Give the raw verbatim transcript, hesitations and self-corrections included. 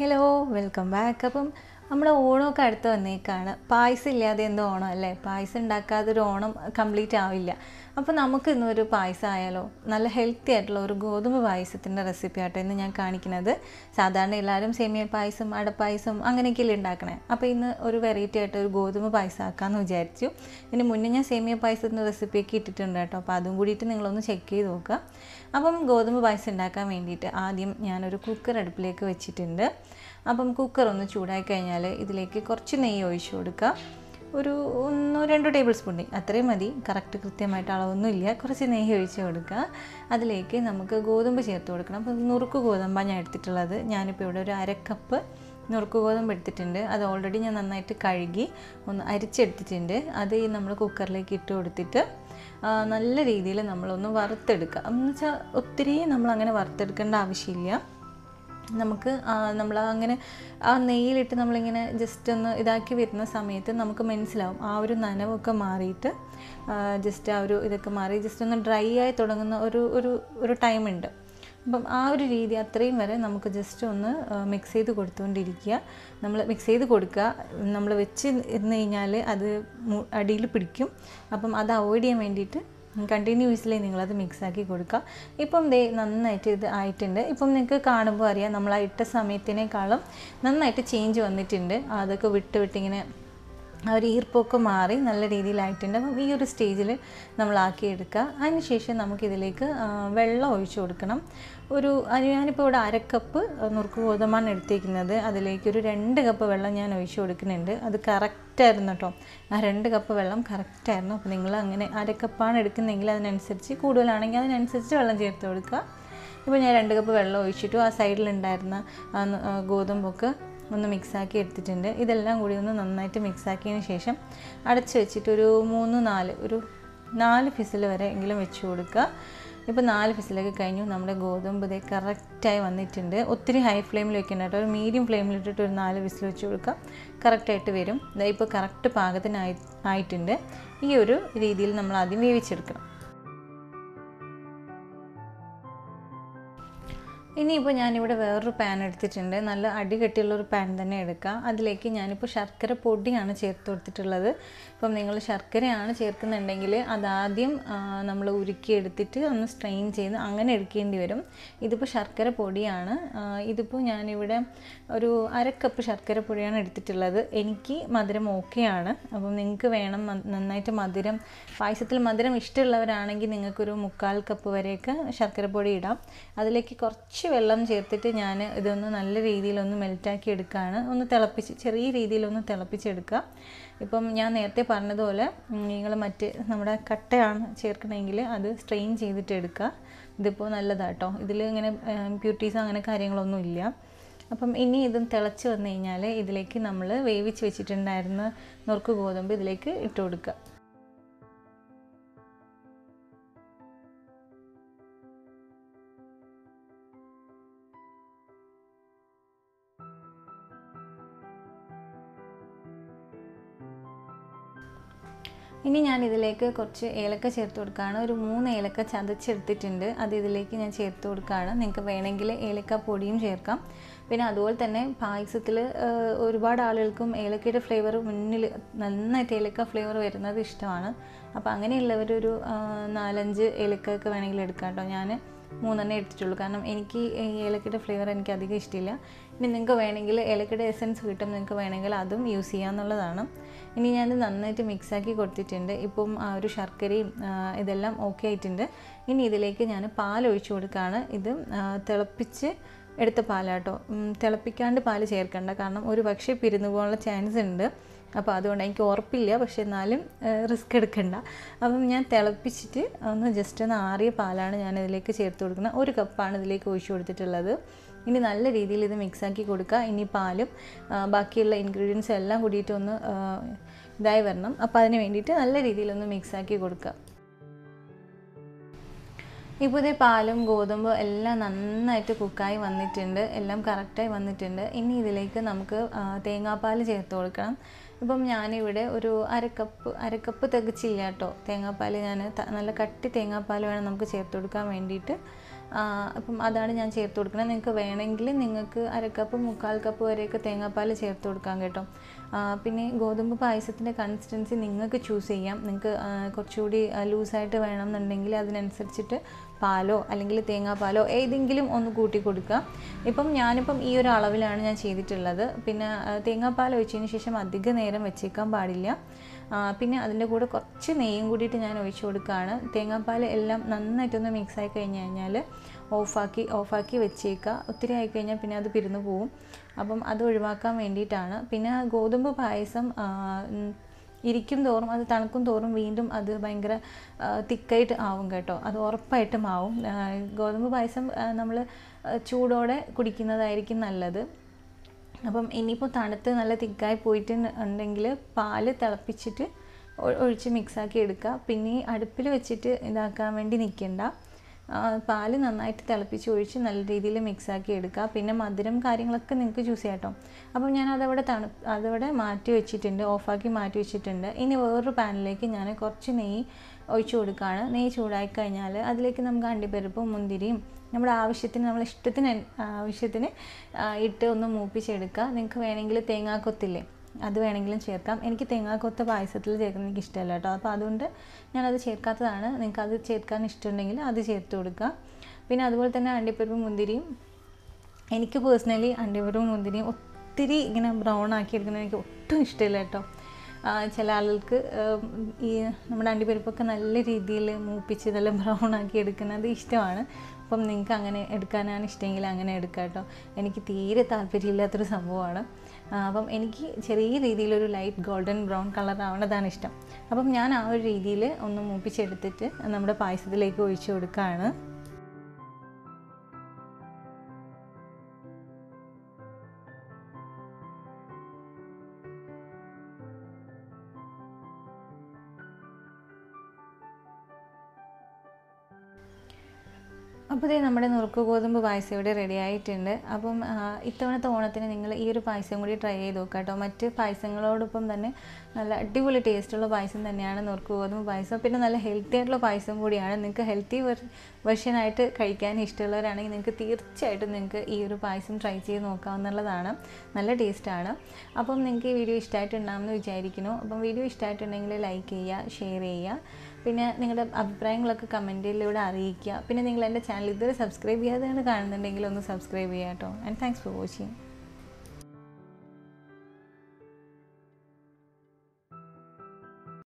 Hello welcome back. അപ്പം നമ്മുടെ ഓണമൊക്കെ അടുത്ത് വന്നേക്കാണ്. പായസം ഇല്ലാതെ എന്തോ ഓണം അല്ലേ, പായസം ഉണ്ടാക്കാതെ ഒരു ഓണം കംപ്ലീറ്റ് ആവില്ല. അപ്പോൾ നമുക്കിന്നൊരു പായസം ആയാലോ, നല്ല ഹെൽത്തി ആയിട്ടുള്ള ഒരു ഗോതമ്പ് പായസത്തിൻ്റെ റെസിപ്പി ആട്ടോ ഇന്ന് ഞാൻ കാണിക്കുന്നത്. സാധാരണ എല്ലാവരും സേമിയ പായസം, അടപ്പായസം അങ്ങനെയൊക്കെയല്ലേ ഉണ്ടാക്കണേ. അപ്പോൾ ഇന്ന് ഒരു വെറൈറ്റി ആയിട്ട് ഒരു ഗോതമ്പ് പായസം ആക്കാമെന്ന് വിചാരിച്ചു. ഇതിന് മുന്നേ ഞാൻ സേമിയ പായസത്തിൻ്റെ റെസിപ്പിയൊക്കെ ഇട്ടിട്ടുണ്ട് കേട്ടോ, അപ്പോൾ അതും കൂടിയിട്ട് നിങ്ങളൊന്ന് ചെക്ക് ചെയ്ത് നോക്കുക. അപ്പം ഗോതമ്പ് പായസം ഉണ്ടാക്കാൻ വേണ്ടിയിട്ട് ആദ്യം ഞാനൊരു കുക്കർ അടുപ്പിലേക്ക് വെച്ചിട്ടുണ്ട്. അപ്പം കുക്കർ ഒന്ന് ചൂടാക്കി കഴിഞ്ഞാൽ ഇതിലേക്ക് കുറച്ച് നെയ്യ് ഒഴിച്ചു കൊടുക്കുക. ഒരു ഒന്നോ രണ്ടോ ടേബിൾ സ്പൂൺ നെയ്യ് അത്രയും മതി, കറക്റ്റ് കൃത്യമായിട്ട് അളവൊന്നുമില്ല. കുറച്ച് നെയ്യ് ഒഴിച്ച് കൊടുക്കുക. അതിലേക്ക് നമുക്ക് ഗോതമ്പ് ചേർത്ത് കൊടുക്കണം. അപ്പോൾ നുറുക്ക് ഗോതമ്പാണ് ഞാൻ എടുത്തിട്ടുള്ളത്. ഞാനിപ്പോൾ ഇവിടെ ഒരു അരക്കപ്പ് നുറുക്ക് ഗോതമ്പ് എടുത്തിട്ടുണ്ട്. അത് ഓൾറെഡി ഞാൻ നന്നായിട്ട് കഴുകി ഒന്ന് അരിച്ചെടുത്തിട്ടുണ്ട്. അത് ഈ നമ്മൾ കുക്കറിലേക്ക് ഇട്ട് കൊടുത്തിട്ട് നല്ല രീതിയിൽ നമ്മളൊന്ന് വറുത്തെടുക്കുക. എന്ന് വെച്ചാൽ ഒത്തിരി നമ്മളങ്ങനെ വറുത്തെടുക്കേണ്ട ആവശ്യമില്ല. നമുക്ക് നമ്മൾ അങ്ങനെ ആ നെയ്യിലിട്ട് നമ്മളിങ്ങനെ ജസ്റ്റ് ഒന്ന് ഇതാക്കി വരുന്ന സമയത്ത് നമുക്ക് മനസ്സിലാവും ആ ഒരു നനവൊക്കെ മാറിയിട്ട്, ജസ്റ്റ് ആ ഒരു ഇതൊക്കെ മാറി ജസ്റ്റ് ഒന്ന് ഡ്രൈ ആയി തുടങ്ങുന്ന ഒരു ഒരു ഒരു ടൈമുണ്ട്. അപ്പം ആ ഒരു രീതി അത്രയും വരെ നമുക്ക് ജസ്റ്റ് ഒന്ന് മിക്സ് ചെയ്ത് കൊടുത്തുകൊണ്ടിരിക്കുക. നമ്മൾ മിക്സ് ചെയ്ത് കൊടുക്കുക. നമ്മൾ വെച്ച് ഇരുന്ന് കഴിഞ്ഞാൽ അത് അടിയിൽ പിടിക്കും. അപ്പം അത് അവോയ്ഡ് ചെയ്യാൻ വേണ്ടിയിട്ട് കണ്ടിന്യൂസ്ലി നിങ്ങളത് മിക്സാക്കി കൊടുക്കുക. ഇപ്പം ദേ നന്നായിട്ട് ഇത് ആയിട്ടുണ്ട്. ഇപ്പം നിങ്ങൾക്ക് കാണുമ്പോൾ അറിയാം നമ്മൾ ആ ഇട്ട സമയത്തിനേക്കാളും നന്നായിട്ട് ചേഞ്ച് വന്നിട്ടുണ്ട്. അതൊക്കെ വിട്ട് വിട്ടിങ്ങനെ ആ ഒരു ഈർപ്പൊക്കെ മാറി നല്ല രീതിയിലായിട്ടുണ്ട്. അപ്പം ഈ ഒരു സ്റ്റേജിൽ നമ്മളാക്കിയെടുക്കുക. അതിനുശേഷം നമുക്കിതിലേക്ക് വെള്ളം ഒഴിച്ചു കൊടുക്കണം. ഒരു ഞാനിപ്പോൾ ഇവിടെ അരക്കപ്പ് നുറുക്ക് ഗോതമ്പാണ് എടുത്തേക്കുന്നത്. അതിലേക്കൊരു രണ്ട് കപ്പ് വെള്ളം ഞാൻ ഒഴിച്ചു കൊടുക്കുന്നുണ്ട്. അത് കറക്റ്റായിരുന്നു കേട്ടോ, ആ രണ്ട് കപ്പ് വെള്ളം കറക്റ്റായിരുന്നു. അപ്പോൾ നിങ്ങൾ അങ്ങനെ അരക്കപ്പാണ് എടുക്കുന്നതെങ്കിൽ അതിനനുസരിച്ച്, കൂടുതലാണെങ്കിൽ അതിനനുസരിച്ച് വെള്ളം ചേർത്ത് കൊടുക്കുക. ഇപ്പോൾ ഞാൻ രണ്ട് കപ്പ് വെള്ളം ഒഴിച്ചിട്ടു ആ സൈഡിലുണ്ടായിരുന്ന ഗോതമ്പൊക്കെ ഒന്ന് മിക്സാക്കി എടുത്തിട്ടുണ്ട്. ഇതെല്ലാം കൂടി ഒന്ന് നന്നായിട്ട് മിക്സാക്കിയതിന് ശേഷം അടച്ചു വെച്ചിട്ടൊരു മൂന്ന് നാല് ഒരു നാല് ഫിസിൽ വരെ എങ്കിലും വെച്ച് കൊടുക്കുക. ഇപ്പോൾ നാല് ഫിസിലൊക്കെ കഴിഞ്ഞു. നമ്മുടെ ഗോതമ്പ് ഇതേ കറക്റ്റായി വന്നിട്ടുണ്ട്. ഒത്തിരി ഹൈ ഫ്ലെയിമിൽ വെക്കണം കേട്ടോ, ഒരു മീഡിയം ഫ്ലെയിമിലിട്ടിട്ട് ഒരു നാല് ഫിസിൽ വെച്ച് കൊടുക്കുക, കറക്റ്റായിട്ട് വരും. ഇപ്പോൾ കറക്റ്റ് പാകത്തിനായി ആയിട്ടുണ്ട്. ഈ ഒരു രീതിയിൽ നമ്മൾ ആദ്യം വേവിച്ചെടുക്കണം. ഇനിയിപ്പോൾ ഞാനിവിടെ വേറൊരു പാൻ എടുത്തിട്ടുണ്ട്. നല്ല അടി കെട്ടിയുള്ളൊരു പാൻ തന്നെ എടുക്കുക. അതിലേക്ക് ഞാനിപ്പോൾ ശർക്കര പൊടിയാണ് ചേർത്ത് കൊടുത്തിട്ടുള്ളത്. ഇപ്പം നിങ്ങൾ ശർക്കരയാണ് ചേർക്കുന്നുണ്ടെങ്കിൽ അതാദ്യം നമ്മൾ ഉരുക്കിയെടുത്തിട്ട് ഒന്ന് സ്ട്രെയിൻ ചെയ്ത് അങ്ങനെ എടുക്കേണ്ടി വരും. ഇതിപ്പോൾ ശർക്കര പൊടിയാണ്. ഇതിപ്പോൾ ഞാനിവിടെ ഒരു അരക്കപ്പ് ശർക്കര പൊടിയാണ് എടുത്തിട്ടുള്ളത്. എനിക്ക് മധുരം ഓക്കെയാണ്. അപ്പം നിങ്ങൾക്ക് വേണം നന്നായിട്ട് മധുരം, പായസത്തിൽ മധുരം ഇഷ്ടമുള്ളവരാണെങ്കിൽ നിങ്ങൾക്കൊരു മുക്കാൽ കപ്പ് വരെയൊക്കെ ശർക്കര പൊടി ഇടാം. അതിലേക്ക് കുറച്ച് വെള്ളം ചേർത്തിട്ട് ഞാൻ ഇതൊന്ന് നല്ല രീതിയിലൊന്ന് മെൽറ്റാക്കി എടുക്കുകയാണ്. ഒന്ന് തിളപ്പിച്ച് ചെറിയ രീതിയിലൊന്ന് തിളപ്പിച്ചെടുക്കുക. ഇപ്പം ഞാൻ നേരത്തെ പറഞ്ഞതുപോലെ നിങ്ങൾ മറ്റ് നമ്മുടെ കട്ടയാണ് ചേർക്കണമെങ്കിൽ അത് സ്ട്രെയിൻ ചെയ്തിട്ട് എടുക്കുക. ഇതിപ്പോൾ നല്ലതാട്ടോ, ഇതിൽ ഇങ്ങനെ ഇംപ്യൂരിറ്റീസ് അങ്ങനെ കാര്യങ്ങളൊന്നും ഇല്ല. അപ്പം ഇനി ഇതും തിളച്ച് വന്നു കഴിഞ്ഞാൽ ഇതിലേക്ക് നമ്മൾ വേവിച്ച് വെച്ചിട്ടുണ്ടായിരുന്ന നുറുക്ക് ഗോതമ്പ് ഇതിലേക്ക് ഇട്ട് കൊടുക്കുക. ഇനി ഞാനിതിലേക്ക് കുറച്ച് ഏലക്ക ചേർത്ത് കൊടുക്കുകയാണ്. ഒരു മൂന്ന് ഏലക്ക ചതച്ചെടുത്തിട്ടുണ്ട്. അത് ഇതിലേക്ക് ഞാൻ ചേർത്ത് കൊടുക്കുകയാണ്. നിങ്ങൾക്ക് വേണമെങ്കിൽ ഏലക്ക പൊടിയും ചേർക്കാം. പിന്നെ അതുപോലെ തന്നെ പായസത്തിൽ ഒരുപാട് ആളുകൾക്കും ഏലക്കയുടെ ഫ്ലേവർ മുന്നിൽ നന്നായിട്ട് ഏലക്ക ഫ്ലേവർ വരുന്നത് ഇഷ്ടമാണ്. അപ്പോൾ അങ്ങനെയുള്ളവരൊരു നാലഞ്ച് ഏലക്ക ഒക്കെ വേണമെങ്കിൽ എടുക്കാം കേട്ടോ. ഞാൻ മൂന്നെണ്ണേ എടുത്തിട്ടുള്ളൂ, കാരണം എനിക്ക് ഏലക്കയുടെ ഫ്ലേവർ എനിക്ക് അധികം ഇഷ്ടമില്ല. ഇനി നിങ്ങൾക്ക് വേണമെങ്കിൽ ഏലക്കയുടെ എസൻസ് കിട്ടും, നിങ്ങൾക്ക് വേണമെങ്കിൽ അതും യൂസ് ചെയ്യാമെന്നുള്ളതാണ്. ഇനി ഞാനത് നന്നായിട്ട് മിക്സാക്കി കൊടുത്തിട്ടുണ്ട്. ഇപ്പം ആ ഒരു ശർക്കരയും ഇതെല്ലാം ഓക്കെ ആയിട്ടുണ്ട്. ഇനി ഇതിലേക്ക് ഞാൻ പാലൊഴിച്ചു കൊടുക്കുകയാണ്. ഇത് തിളപ്പിച്ച് എടുത്ത പാലാട്ടോ, തിളപ്പിക്കാണ്ട് പാൽ ചേർക്കേണ്ട, കാരണം ഒരു പക്ഷേ പിരിഞ്ഞു പോകാനുള്ള ചാൻസ് ഉണ്ട്. അപ്പോൾ അതുകൊണ്ട് എനിക്ക് ഉറപ്പില്ല, പക്ഷേ എന്നാലും റിസ്ക് എടുക്കണ്ട. അപ്പം ഞാൻ തിളപ്പിച്ചിട്ട് ഒന്ന് ജസ്റ്റ് ഒന്ന് ആറിയ പാലാണ് ഞാൻ ഇതിലേക്ക് ചേർത്ത് കൊടുക്കുന്നത്. ഒരു കപ്പാണ് ഇതിലേക്ക് ഒഴിച്ചു കൊടുത്തിട്ടുള്ളത്. ഇനി നല്ല രീതിയിൽ ഇത് മിക്സാക്കി കൊടുക്കുക. ഇനി പാലും ബാക്കിയുള്ള ഇൻഗ്രീഡിയൻസ് എല്ലാം കൂടിയിട്ട് ഒന്ന് ഇതായി വരണം. അപ്പോൾ അതിന് വേണ്ടിയിട്ട് നല്ല രീതിയിലൊന്ന് മിക്സാക്കി കൊടുക്കുക. ഇപ്പോൾ ഇതേ പാലും ഗോതമ്പും എല്ലാം നന്നായിട്ട് കുക്കായി വന്നിട്ടുണ്ട്, എല്ലാം കറക്റ്റായി വന്നിട്ടുണ്ട്. ഇനി ഇതിലേക്ക് നമുക്ക് തേങ്ങാപ്പാൽ ചേർത്ത് കൊടുക്കണം. ഇപ്പം ഞാനിവിടെ ഒരു അരക്കപ്പ് അരക്കപ്പ് തികച്ചില്ല കേട്ടോ തേങ്ങാപ്പാൽ. ഞാൻ നല്ല കട്ടി തേങ്ങാപ്പാൽ വേണം നമുക്ക് ചേർത്ത് കൊടുക്കാൻ വേണ്ടിയിട്ട്. അപ്പം അതാണ് ഞാൻ ചേർത്ത് കൊടുക്കുന്നത്. നിങ്ങൾക്ക് വേണമെങ്കിൽ നിങ്ങൾക്ക് അരക്കപ്പ് മുക്കാൽ കപ്പ് വരെയൊക്കെ തേങ്ങാപ്പാൽ ചേർത്ത് കൊടുക്കാം കേട്ടോ. പിന്നെ ഗോതമ്പ് പായസത്തിൻ്റെ കൺസിസ്റ്റൻസി നിങ്ങൾക്ക് ചൂസ് ചെയ്യാം. നിങ്ങൾക്ക് കുറച്ചുകൂടി ലൂസായിട്ട് വേണമെന്നുണ്ടെങ്കിൽ അതിനനുസരിച്ചിട്ട് പാലോ അല്ലെങ്കിൽ തേങ്ങാപ്പാലോ ഏതെങ്കിലും ഒന്ന് കൂട്ടി കൊടുക്കുക. ഇപ്പം ഞാനിപ്പം ഈ ഒരു അളവിലാണ് ഞാൻ ചെയ്തിട്ടുള്ളത്. പിന്നെ തേങ്ങാപ്പാൽ ഒഴിച്ചതിന് ശേഷം അധിക നേരം വെച്ചേക്കാൻ പാടില്ല. പിന്നെ അതിൻ്റെ കൂടെ കുറച്ച് നെയ്യും കൂടിയിട്ട് ഞാൻ ഒഴിച്ചു കൊടുക്കുകയാണ്. തേങ്ങാപ്പാൽ എല്ലാം നന്നായിട്ടൊന്ന് മിക്സായി കഴിഞ്ഞ് കഴിഞ്ഞാൽ ഓഫാക്കി ഓഫാക്കി വെച്ചേക്കുക. ഒത്തിരി ആയിക്കഴിഞ്ഞാൽ പിന്നെ അത് പിരിഞ്ഞു പോവും. അപ്പം അത് ഒഴിവാക്കാൻ വേണ്ടിയിട്ടാണ്. പിന്നെ ഗോതമ്പ് പായസം ഇരിക്കും തോറും, അത് തണുക്കും തോറും വീണ്ടും അത് ഭയങ്കര തിക്കായിട്ട് ആവും കേട്ടോ. അത് ഉറപ്പായിട്ടും ആവും. ഗോതമ്പ് പായസം നമ്മൾ ചൂടോടെ കുടിക്കുന്നതായിരിക്കും നല്ലത്. അപ്പം ഇനിയിപ്പോൾ തണുത്ത് നല്ല തിക്കായി പോയിട്ട് ഉണ്ടെങ്കിൽ പാല് തിളപ്പിച്ചിട്ട് ഒഴിച്ച് മിക്സാക്കി എടുക്കുക. പിന്നെ അടുപ്പിൽ വെച്ചിട്ട് ഇതാക്കാൻ വേണ്ടി നിൽക്കണ്ട. പാല് നന്നായിട്ട് തിളപ്പിച്ച് ഒഴിച്ച് നല്ല രീതിയിൽ മിക്സാക്കി എടുക്കുക. പിന്നെ മധുരം കാര്യങ്ങളൊക്കെ നിങ്ങൾക്ക് ചൂസ് ചെയ്യാം കേട്ടോ. അപ്പം ഞാനതവിടെ തണു അതവിടെ മാറ്റി വെച്ചിട്ടുണ്ട്, ഓഫാക്കി മാറ്റി വെച്ചിട്ടുണ്ട്. ഇനി വേറൊരു പാനിലേക്ക് ഞാൻ കുറച്ച് നെയ്യ് ഒഴിച്ചു കൊടുക്കുകയാണ്. നെയ്യ് ചൂടായി കഴിഞ്ഞാൽ അതിലേക്ക് നമുക്ക് അണ്ടിപ്പരിപ്പും മുന്തിരിയും നമ്മുടെ ആവശ്യത്തിന് നമ്മൾ ഇഷ്ടത്തിന് ആവശ്യത്തിന് ഇട്ട് ഒന്ന് മൂപ്പിച്ചെടുക്കുക. നിങ്ങൾക്ക് വേണമെങ്കിൽ തേങ്ങാക്കൊത്തില്ലേ അത് വേണമെങ്കിലും ചേർക്കാം. എനിക്ക് തേങ്ങാക്കൊത്ത പായസത്തിൽ ചേർക്കാൻ എനിക്ക് ഇഷ്ടമല്ല കേട്ടോ. അപ്പോൾ അതുകൊണ്ട് ഞാനത് ചേർക്കാത്തതാണ്. നിങ്ങൾക്ക് അത് ചേർക്കാൻ ഇഷ്ടമുണ്ടെങ്കിൽ അത് ചേർത്ത് കൊടുക്കുക. പിന്നെ അതുപോലെ തന്നെ അണ്ടിപ്പരിപ്പും മുന്തിരിയും, എനിക്ക് പേഴ്സണലി അണ്ടിപ്പരിപ്പും മുന്തിരിയും ഒത്തിരി ഇങ്ങനെ ബ്രൗൺ ആക്കി എടുക്കുന്നത് എനിക്ക് ഒട്ടും ഇഷ്ടമില്ല കേട്ടോ. ചില ആളുകൾക്ക് ഈ നമ്മുടെ അണ്ടിപ്പരിപ്പൊക്കെ നല്ല രീതിയിൽ മൂപ്പിച്ച് ഇതെല്ലാം ബ്രൗൺ ആക്കി എടുക്കുന്നത് ഇഷ്ടമാണ്. അപ്പം നിങ്ങൾക്ക് അങ്ങനെ എടുക്കാനാണ് ഇഷ്ടമെങ്കിൽ അങ്ങനെ എടുക്കാം കേട്ടോ. എനിക്ക് തീരെ താല്പര്യമില്ലാത്തൊരു സംഭവമാണ്. അപ്പം എനിക്ക് ചെറിയ രീതിയിലൊരു ലൈറ്റ് ഗോൾഡൻ ബ്രൗൺ കളർ ആവുന്നതാണ് ഇഷ്ടം. അപ്പം ഞാൻ ആ ഒരു രീതിയിൽ ഒന്ന് മൂപ്പിച്ചെടുത്തിട്ട് നമ്മുടെ പായസത്തിലേക്ക് ഒഴിച്ചു കൊടുക്കുകയാണ്. അപ്പോൾ ഇതേ നമ്മുടെ നുറുക്ക് ഗോതമ്പ് പായസം ഇവിടെ റെഡി ആയിട്ടുണ്ട്. അപ്പം ഇത്തവണത്തെ ഓണത്തിന് നിങ്ങൾ ഈ ഒരു പായസം കൂടി ട്രൈ ചെയ്ത് നോക്കുക കേട്ടോ. മറ്റ് പായസങ്ങളോടൊപ്പം തന്നെ നല്ല അടിപൊളി ടേസ്റ്റുള്ള പായസം തന്നെയാണ് നുറുക്ക് ഗോതമ്പ് പായസം. പിന്നെ നല്ല ഹെൽത്തി ആയിട്ടുള്ള പായസം കൂടിയാണ്. നിങ്ങൾക്ക് ഹെൽത്തി വെർഷനായിട്ട് കഴിക്കാൻ ഇഷ്ടമുള്ളവരാണെങ്കിൽ നിങ്ങൾക്ക് തീർച്ചയായിട്ടും നിങ്ങൾക്ക് ഈ ഒരു പായസം ട്രൈ ചെയ്ത് നോക്കാവുന്നതാണ്. നല്ല ടേസ്റ്റാണ്. അപ്പം നിങ്ങൾക്ക് ഈ വീഡിയോ ഇഷ്ടമായിട്ടുണ്ടാകുമെന്ന് വിചാരിക്കുന്നു. അപ്പം വീഡിയോ ഇഷ്ടമായിട്ടുണ്ടെങ്കിൽ ലൈക്ക് ചെയ്യുക, ഷെയർ ചെയ്യുക. പിന്നെ നിങ്ങളുടെ അഭിപ്രായങ്ങളൊക്കെ കമൻറ്റിലൂടെ അറിയിക്കുക. പിന്നെ നിങ്ങൾ എൻ്റെ ചാനൽ ഇതുവരെ സബ്സ്ക്രൈബ് ചെയ്യാതെയാണ് കാണുന്നുണ്ടെങ്കിൽ ഒന്ന് സബ്സ്ക്രൈബ് ചെയ്യാം കേട്ടോ. And thanks for watching.